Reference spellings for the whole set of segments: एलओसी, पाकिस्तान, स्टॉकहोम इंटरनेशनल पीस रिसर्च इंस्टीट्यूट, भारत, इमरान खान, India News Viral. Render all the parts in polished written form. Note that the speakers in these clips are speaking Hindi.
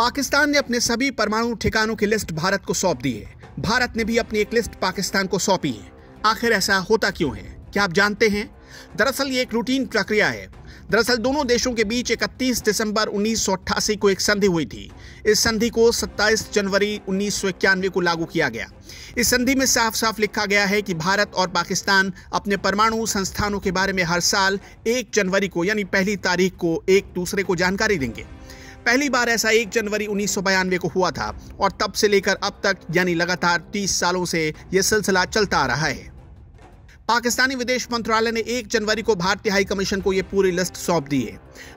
पाकिस्तान ने अपने सभी परमाणु ठिकानों की लिस्ट भारत को सौंप दी है। भारत ने भी अपनी एक लिस्ट पाकिस्तान को सौंपी है। आखिर ऐसा होता क्यों है, क्या आप जानते हैं? दरअसल ये एक रूटीन प्रक्रिया है। दरअसल दोनों देशों के बीच 31 दिसंबर 1988 को एक संधि हुई थी। इस संधि को 27 जनवरी 1991 को लागू किया गया। इस संधि में साफ साफ लिखा गया है कि भारत और पाकिस्तान अपने परमाणु संस्थानों के बारे में हर साल 1 जनवरी को यानी पहली तारीख को एक दूसरे को जानकारी देंगे। पहली बार ऐसा 1 जनवरी 1992 को हुआ था और तब से लेकर अब तक यानी लगातार 30 सालों से यह सिलसिला चलता आ रहा है। पाकिस्तानी विदेश मंत्रालय ने 1 जनवरी को भारतीय हाई कमीशन को यह पूरी लिस्ट सौंप दी है।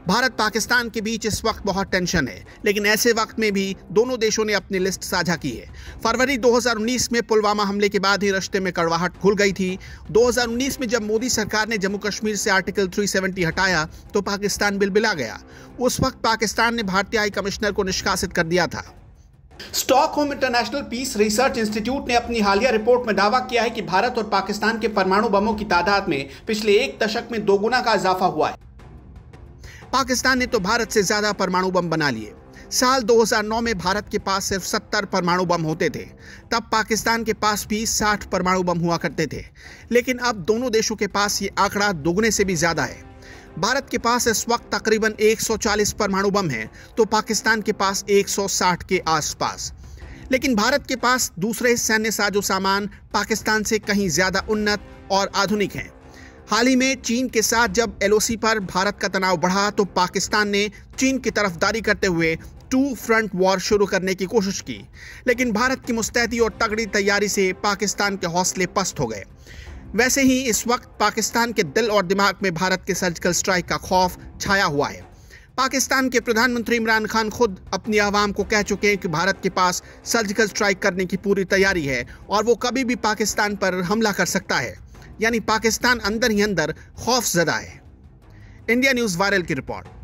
भारत पाकिस्तान के बीच इस वक्त बहुत टेंशन है, लेकिन ऐसे वक्त में भी दोनों देशों ने अपनी लिस्ट साझा की है। फरवरी 2019 में पुलवामा हमले के बाद ही रिश्ते में कड़वाहट घुल गई थी। 2019 में जब मोदी सरकार ने जम्मू कश्मीर से आर्टिकल 370 हटाया तो पाकिस्तान बिलबिला गया। उस वक्त पाकिस्तान ने भारतीय हाई कमिश्नर को निष्कासित कर दिया था। स्टॉकहोम इंटरनेशनल पीस रिसर्च इंस्टीट्यूट ने अपनी हालिया रिपोर्ट में दावा किया है कि भारत और पाकिस्तान के परमाणु बमों की तादाद में पिछले एक दशक में 2 गुना का इजाफा हुआ है। पाकिस्तान ने तो भारत से ज्यादा परमाणु बम बना लिए। साल 2009 में भारत के पास सिर्फ 70 परमाणु बम होते थे। तब पाकिस्तान के पास भी 60 परमाणु बम हुआ करते थे, लेकिन अब दोनों देशों के पास ये आंकड़ा दोगुने से भी ज्यादा है। भारत के पास इस वक्त तकरीबन 140 परमाणु बम हैं, तो पाकिस्तान के पास 160 के आसपास। लेकिन भारत के पास दूसरे सैन्य साजो सामान पाकिस्तान से कहीं ज्यादा उन्नत और आधुनिक हैं। हाल ही में चीन के साथ जब एलओसी पर भारत का तनाव बढ़ा तो पाकिस्तान ने चीन की तरफदारी करते हुए 2 फ्रंट वॉर शुरू करने की कोशिश की, लेकिन भारत की मुस्तैदी और तगड़ी तैयारी से पाकिस्तान के हौसले पस्त हो गए। वैसे ही इस वक्त पाकिस्तान के दिल और दिमाग में भारत के सर्जिकल स्ट्राइक का खौफ छाया हुआ है। पाकिस्तान के प्रधानमंत्री इमरान खान खुद अपनी आवाम को कह चुके हैं कि भारत के पास सर्जिकल स्ट्राइक करने की पूरी तैयारी है और वो कभी भी पाकिस्तान पर हमला कर सकता है। यानी पाकिस्तान अंदर ही अंदर खौफजदा है। इंडिया न्यूज़ वायरल की रिपोर्ट।